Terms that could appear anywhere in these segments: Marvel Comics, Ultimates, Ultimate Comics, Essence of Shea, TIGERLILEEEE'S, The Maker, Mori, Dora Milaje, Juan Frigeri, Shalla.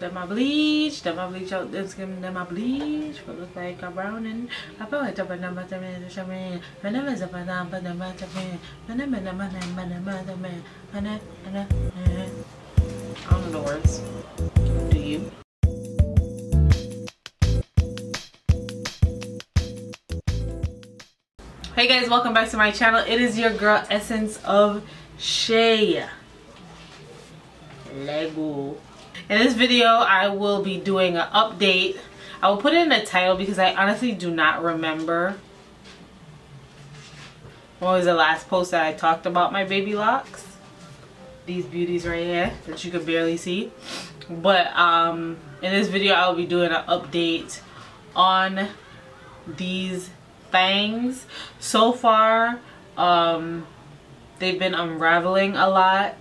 Then my bleach out the skin, then my bleach, but look like a brown and I put it up and number to me, to me. My name is a madame, but the matter me. My name is a madame, but the matter me. I don't know the words. Do you? Hey guys, welcome back to my channel. It is your girl, Essence of Shea. Lego. In this video, I will be doing an update. I will put it in the title because I honestly do not remember what was the last post that I talked about my baby locks. These beauties right here that you could barely see. But in this video, I will be doing an update on these things. So far they've been unraveling a lot.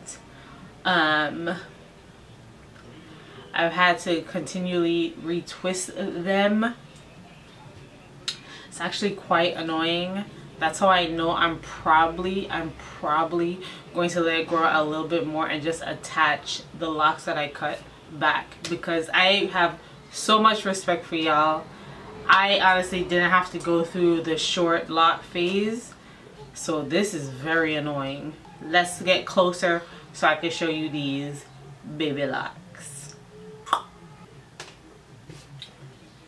I've had to continually retwist them. It's actually quite annoying. That's how I know I'm probably going to let it grow a little bit more and just attach the locks that I cut back, because I have so much respect for y'all. I honestly didn't have to go through the short lock phase, so this is very annoying. Let's get closer so I can show you these baby locks.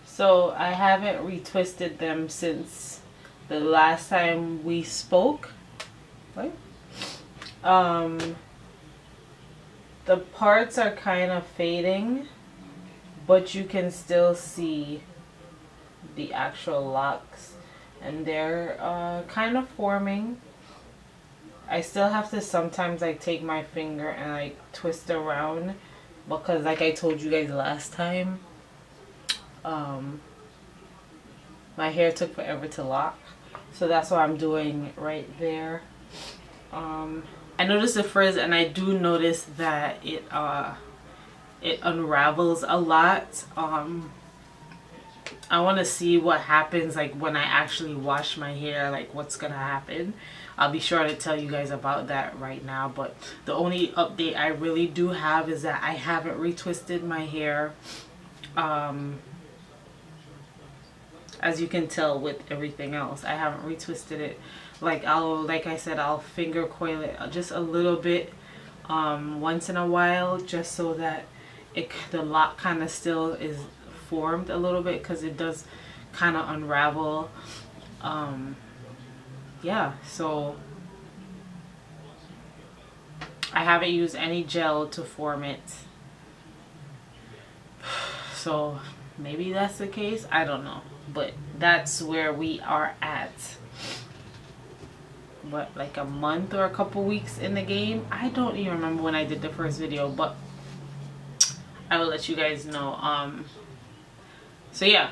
So I haven't retwisted them since the last time we spoke. What? The parts are kind of fading, but you can still see the actual locks, and they're kind of forming. I still have to sometimes like take my finger and like twist around, because like I told you guys last time, my hair took forever to lock, so that's what I'm doing right there. I noticed the frizz, and I do notice that it unravels a lot. I want to see what happens, like when I actually wash my hair, like what's gonna happen. I'll be sure to tell you guys about that right now, but the only update I really do have is that I haven't retwisted my hair. As you can tell with everything else, I haven't retwisted it. Like I said I'll finger coil it just a little bit once in a while, just so that the lock kind of still is formed a little bit, because it does kind of unravel. Yeah, so I haven't used any gel to form it, so maybe that's the case, I don't know, but that's where we are at. What, like a month or a couple weeks in the game? I don't even remember when I did the first video, but I will let you guys know. So yeah,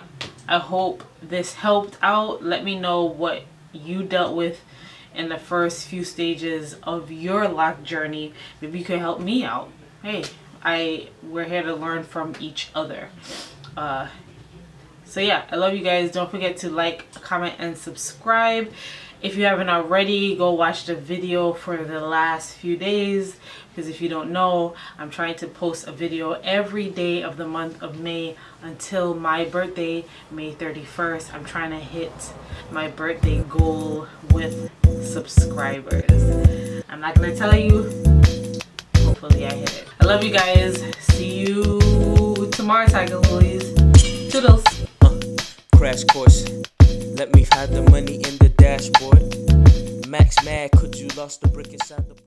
I hope this helped out. Let me know what you dealt with in the first few stages of your lock journey. Maybe you could help me out. Hey, we're here to learn from each other. So yeah, I love you guys. Don't forget to like, comment, and subscribe. If you haven't already, go watch the video for the last few days, because if you don't know, I'm trying to post a video every day of the month of May until my birthday, May 31st. I'm trying to hit my birthday goal with subscribers. I'm not going to tell you. Hopefully I hit it. I love you guys. See you tomorrow, TIGERLILEEEE'S. Toodles. Crash course. Let me hide the money in the dashboard. Max mad, could you lost the brick inside the